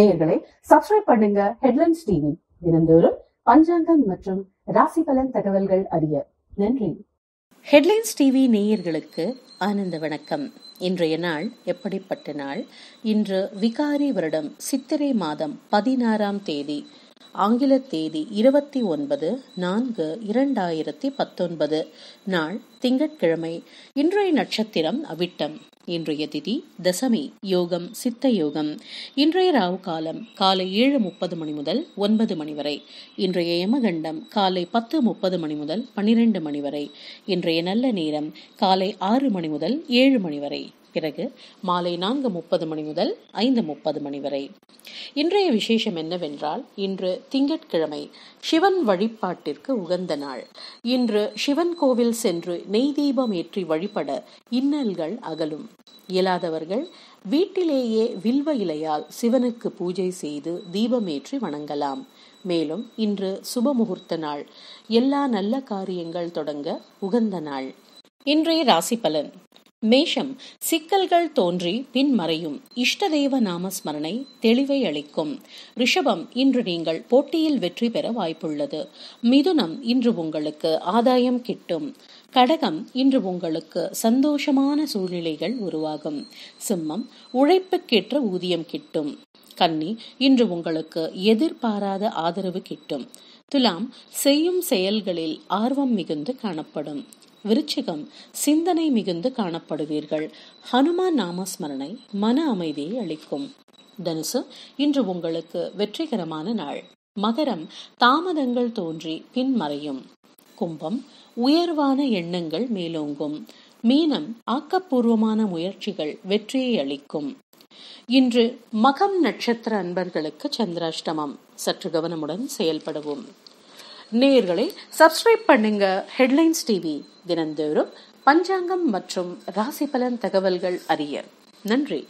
நேயர்களே, சப்ஸ்கிரைப் பண்ணுங்க headlines TV. தினந்தோறும் பஞ்சாங்கம் மற்றும் ராசி பலன் தகவல்கள் அறிய. நன்றி. ஹெட்லைன்ஸ் டிவி நேயர்களுக்கு ஆனந்த வணக்கம். இன்றைய நாள் எப்படிப்பட்ட நாள்? இன்று விகாரி வருடம் சித்திரை மாதம் 16ஆம் தேதி, ஆங்கில தேதி 29/4/2019, நாள் திங்கட்கிழமை. இன்றைய நட்சத்திரம் அவிட்டம். இன்றைய திதி தசமி யோகம் சித்த யோகம். இன்றைய ராகு காலம் காலை 7:30 மணி முதல் 9 மணி வரை. இன்றைய யமகண்டம் காலை 10:30 மணி முதல் 12 மணி வரை. இன்றைய நல்ல நேரம் காலை 6 மணி முதல் 7 மணி வரை. பிறகு மாலை 4:30 மணி முதல் 5:30 மணி வரை. இன்றைய விசேஷம் என்னவென்றால், இன்று திங்கட்கிழமை, சிவன் வழிபாட்டிற்கு உகந்த நாள். இன்று சிவன் கோவில் சென்று நெய் தீபம் ஏற்றி வழிபட இன்னல்கள் அகலும். இயலாதவர்கள் வீட்டிலேயே வில்வ இலையால் சிவனுக்கு பூஜை செய்து தீபமேற்றி வணங்கலாம். மேலும் இன்று சுபமுகூர்த்த நாள். எல்லா நல்ல காரியங்கள் தொடங்க உகந்த நாள். இன்றைய ராசி பலன். மேஷம், சிக்கல்கள் தோன்றி பின் மறையும். இஷ்ட தெய்வ நாம ஸ்மரணை தெளிவை அளிக்கும். ரிஷபம், இன்று நீங்கள் போட்டியில் வெற்றி பெற வாய்ப்புள்ளது. மிதுனம், இன்று உங்களுக்கு ஆதாயம் கிட்டும். கடகம், இன்று உங்களுக்கு சந்தோஷமான சூழ்நிலைகள் உருவாகும். சிம்மம், உழைப்புக்கேற்ற ஊதியம் கிட்டும். கன்னி, இன்று உங்களுக்கு எதிர்பாராத ஆதரவு கிட்டும். துலாம், செய்யும் செயல்களில் ஆர்வம் மிகுந்து காணப்படும். விருச்சிகம், சிந்தனை மிகுந்து காணப்படுவீர்கள். ஹனுமான் நாமஸ்மரணை மன அமைதியை அளிக்கும். தனுசு, இன்று உங்களுக்கு வெற்றிகரமான நாள். மகரம், தாமதங்கள் தோன்றி பின் மறையும். கும்பம், உயர்வான எண்ணங்கள் மேலோங்கும். மீனம், ஆக்கப்பூர்வமான முயற்சிகள் வெற்றியை அளிக்கும். இன்று மகம் நட்சத்திர அன்பர்களுக்கு சந்திராஷ்டமம். சற்று கவனமுடன் செயல்படுவோம். நேயர்களை சப்ஸ்கிரைப் பண்ணுங்க ஹெட்லைன்ஸ் டிவி. தினந்தோறும் பஞ்சாங்கம் மற்றும் ராசி பலன் தகவல்கள் அறிய. நன்றி.